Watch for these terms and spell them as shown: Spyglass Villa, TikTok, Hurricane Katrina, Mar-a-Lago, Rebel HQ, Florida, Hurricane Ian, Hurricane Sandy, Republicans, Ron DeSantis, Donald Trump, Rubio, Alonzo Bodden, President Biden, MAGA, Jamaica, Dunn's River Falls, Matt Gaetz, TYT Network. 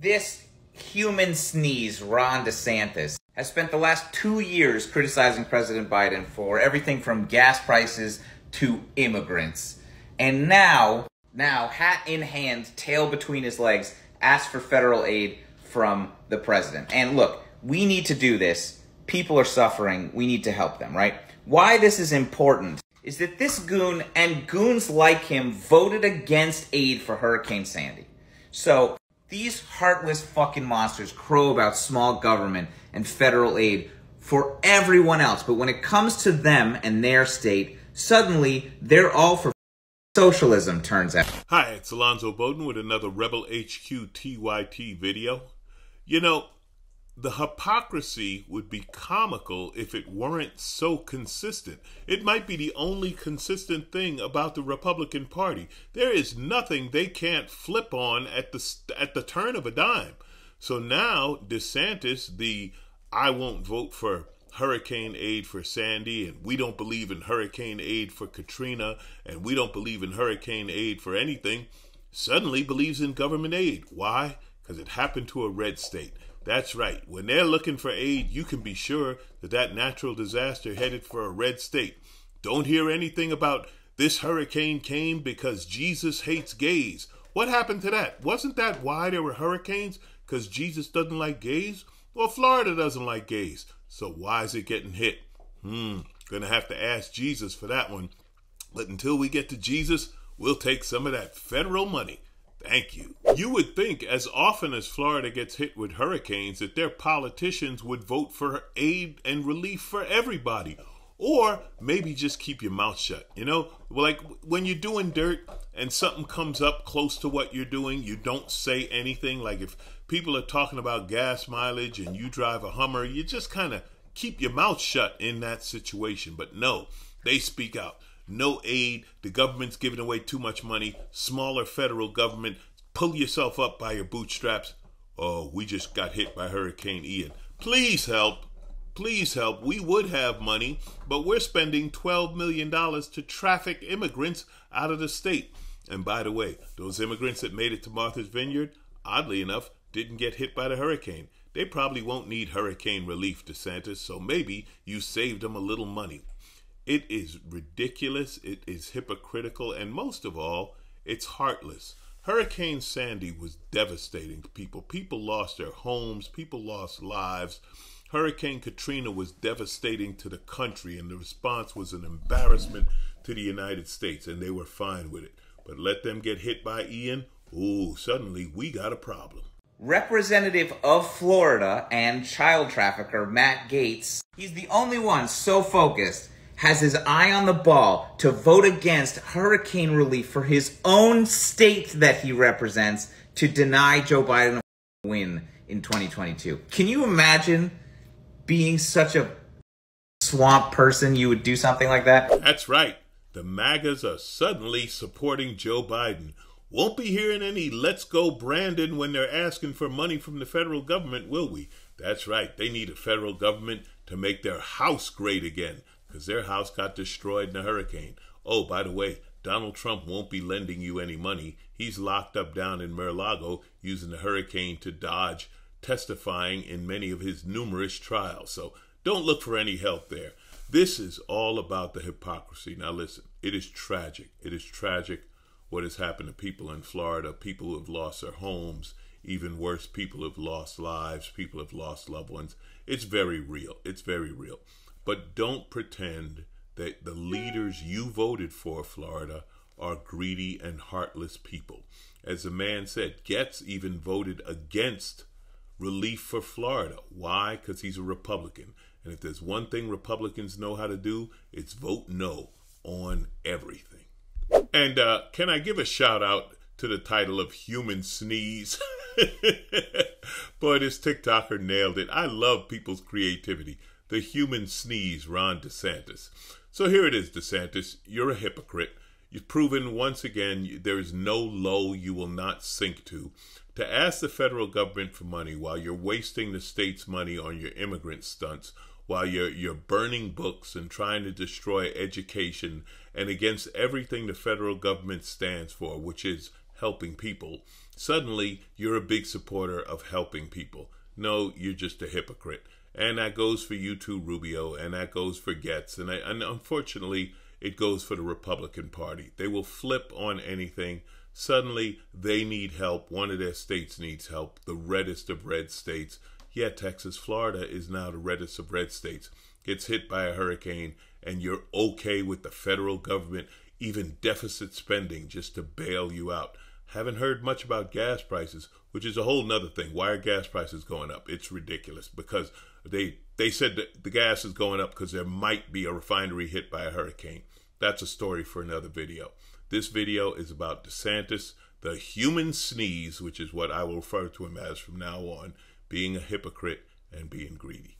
This human sneeze, Ron DeSantis, has spent the last 2 years criticizing President Biden for everything from gas prices to immigrants. And now, hat in hand, tail between his legs, asks for federal aid from the president. And look, we need to do this. People are suffering. We need to help them, right? Why this is important is that this goon and goons like him voted against aid for Hurricane Sandy. So these heartless fucking monsters crow about small government and federal aid for everyone else. But when it comes to them and their state, suddenly they're all for socialism, turns out. Hi, it's Alonzo Bodden with another Rebel HQ TYT video. You know, the hypocrisy would be comical if it weren't so consistent. It might be the only consistent thing about the Republican Party. There is nothing they can't flip on at the turn of a dime. So now DeSantis, the "I won't vote for hurricane aid for Sandy, and we don't believe in hurricane aid for Katrina, and we don't believe in hurricane aid for anything," suddenly believes in government aid. Why? Because it happened to a red state. That's right. When they're looking for aid, you can be sure that that natural disaster headed for a red state. Don't hear anything about this hurricane came because Jesus hates gays. What happened to that? Wasn't that why there were hurricanes? Because Jesus doesn't like gays? Well, Florida doesn't like gays. So why is it getting hit? Gonna have to ask Jesus for that one. But until we get to Jesus, we'll take some of that federal money. Thank you. You would think as often as Florida gets hit with hurricanes that their politicians would vote for aid and relief for everybody. Or maybe just keep your mouth shut. You know, like when you're doing dirt and something comes up close to what you're doing, you don't say anything. Like if people are talking about gas mileage and you drive a Hummer, you just kind of keep your mouth shut in that situation. But no, they speak out. No aid. The government's giving away too much money. Smaller federal government. Pull yourself up by your bootstraps. Oh, we just got hit by Hurricane Ian. Please help. Please help. We would have money, but we're spending $12 million to traffic immigrants out of the state. And by the way, those immigrants that made it to Martha's Vineyard, oddly enough, didn't get hit by the hurricane. They probably won't need hurricane relief, DeSantis, so maybe you saved them a little money. It is ridiculous. It is hypocritical. And most of all, it's heartless. Hurricane Sandy was devastating to people. People lost their homes. People lost lives. Hurricane Katrina was devastating to the country, and the response was an embarrassment to the United States, and they were fine with it. But let them get hit by Ian, ooh, suddenly we got a problem. Representative of Florida and child trafficker Matt Gaetz, he's the only one so focused, has his eye on the ball to vote against hurricane relief for his own state that he represents to deny Joe Biden a win in 2022. Can you imagine being such a swamp person, you would do something like that? That's right. The MAGAs are suddenly supporting Joe Biden. Won't be hearing any "let's go Brandon" when they're asking for money from the federal government, will we? That's right. They need a federal government to make their house great again, because their house got destroyed in a hurricane. Oh, by the way, Donald Trump won't be lending you any money. He's locked up down in Mar-a-Lago using the hurricane to dodge testifying in many of his numerous trials. So don't look for any help there. This is all about the hypocrisy. Now listen, it is tragic. It is tragic what has happened to people in Florida, people who have lost their homes, even worse, people have lost lives, people have lost loved ones. It's very real. It's very real. But don't pretend that the leaders you voted for, Florida, are greedy and heartless people. As the man said, Gaetz even voted against relief for Florida. Why? Because he's a Republican. And if there's one thing Republicans know how to do, it's vote no on everything. And can I give a shout out to the title of Human Sneeze? Boy, this TikToker nailed it. I love people's creativity. The Human Sneeze, Ron DeSantis. So here it is, DeSantis. You're a hypocrite. You've proven once again there is no low you will not sink to. To ask the federal government for money while you're wasting the state's money on your immigrant stunts, while you're burning books and trying to destroy education, and against everything the federal government stands for, which is helping people, suddenly you're a big supporter of helping people. No, you're just a hypocrite. And that goes for you too, Rubio, and that goes for Gaetz. And unfortunately, it goes for the Republican Party. They will flip on anything. Suddenly, they need help. One of their states needs help. The reddest of red states. Yeah, Texas, Florida is now the reddest of red states. Gets hit by a hurricane, and you're okay with the federal government, even deficit spending, just to bail you out. Haven't heard much about gas prices, which is a whole nother thing. Why are gas prices going up? It's ridiculous, because they said that the gas is going up because there might be a refinery hit by a hurricane. That's a story for another video. This video is about DeSantis, the human sneeze, which is what I will refer to him as from now on, being a hypocrite and being greedy.